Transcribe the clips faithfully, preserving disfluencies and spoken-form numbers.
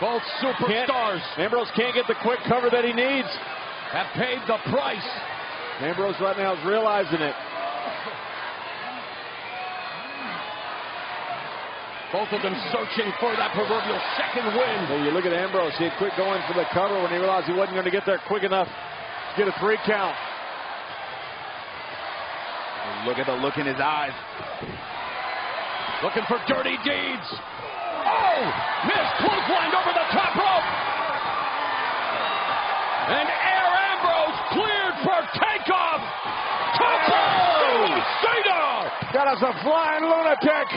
Both superstars. Can't, Ambrose can't get the quick cover that he needs. Have paid the price. Ambrose right now is realizing it. Both of them searching for that proverbial second win. Well, you look at Ambrose. He had quit going for the cover when he realized he wasn't going to get there quick enough to get a three count. And look at the look in his eyes. Looking for dirty deeds. Oh! Miz clotheslined over the top rope. And Air Ambrose cleared for takeoff. Takeoff! Cena! Got us a flying lunatic.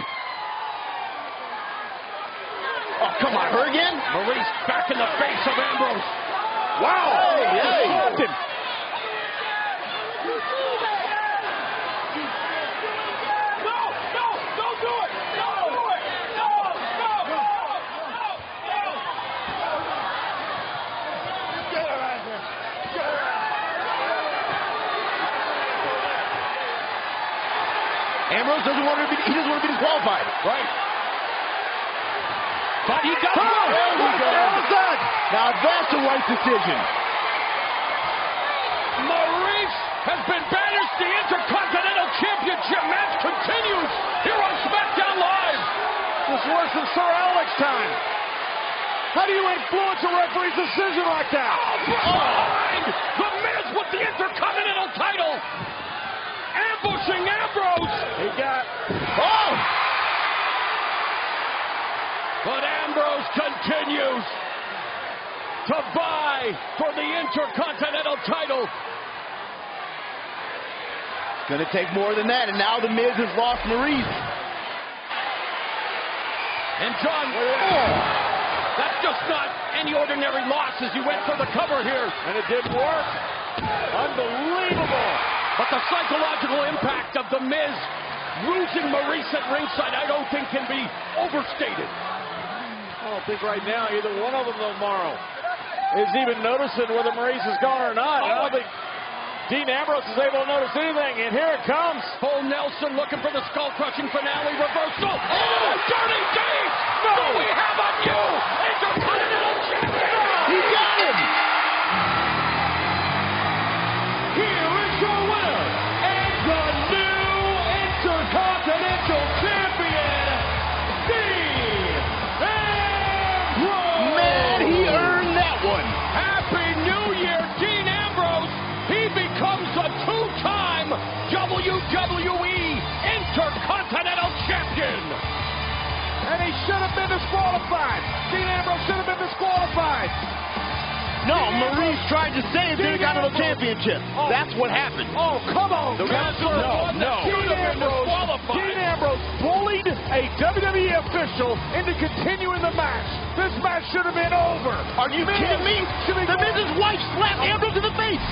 Oh, come on, her again? Maryse back in the face of Ambrose. Wow! Hey, hey. He him. No, no, don't do it! Don't do it! No, no, no, no, no! Get her out of here! Get her out! Ambrose doesn't want to be, he doesn't want to be disqualified, right? But he got oh, there we go. That? Now that's the right decision. Maryse has been banished. The Intercontinental Championship match continues here on SmackDown Live. This is worse than Sir Alex time. How do you influence a referee's decision like that? Oh, behind oh. The Miz with the Intercontinental title. Ambushing Ambrose. He got... Oh! But Ambrose continues to vie for the Intercontinental title. It's going to take more than that, and now The Miz has lost Maryse. And John, oh, that's just not any ordinary loss as you went for the cover here. And it didn't work. Unbelievable. But the psychological impact of The Miz losing Maryse at ringside, I don't think can be overstated. I don't think right now either one of them tomorrow is even noticing whether Maryse is gone or not. Oh, I don't think Dean Ambrose is able to notice anything. And here it comes. Paul Nelson looking for the skull-crushing finale reversal. Oh, oh dirty deeds! No! What we have on you is your Continental Champion! He got him! Here is your winner and the new Intercontinental Champion, W W E Intercontinental Champion. And he should have been disqualified. Dean Ambrose should have been disqualified. No, Maryse tried to save the Intercontinental Championship. Oh. That's what happened. Oh, come on. The wrestler no, no. Dean, Ambrose, Dean Ambrose bullied a W W E official into continuing the match. This match should have been over. Are you Miz kidding me? The Miz's wife slapped oh. Ambrose in the face.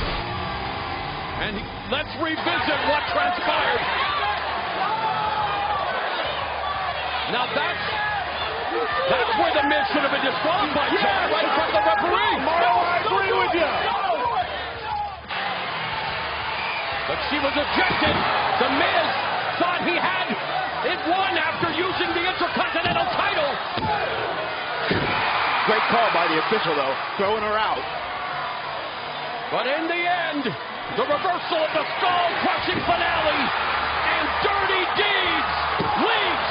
And he, let's revisit what transpired. Now that's that's where the Miz should have been disqualified, yes. John, right in front of the referee. Mario, I agree with you. But she was ejected. The Miz thought he had it won after using the Intercontinental title. Great call by the official, though, throwing her out. But in the end, the reversal of the skull-crushing finale and Dirty Deeds leads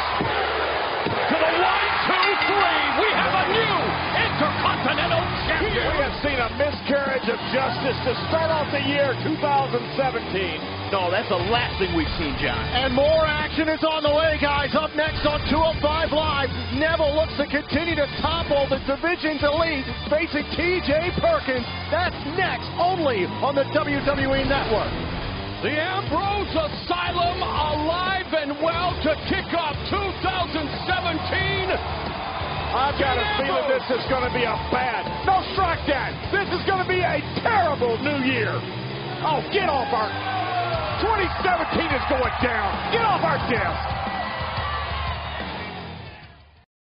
to the one, two, three. We have a new Intercontinental Champion. We have seen a miscarriage of justice to start off the year two thousand seventeen. No, that's the last thing we've seen, John. And more action is on the way, guys. Up next on two oh five Live, Neville looks to continue to topple the division's elite, facing T J Perkins. That's next, only on the W W E Network. The Ambrose Asylum alive and well to kick off two thousand seventeen. I've got a feeling this is going to be a bad, no strike that. This is going to be a terrible new year. Oh, get off our, twenty seventeen is going down. Get off our desk.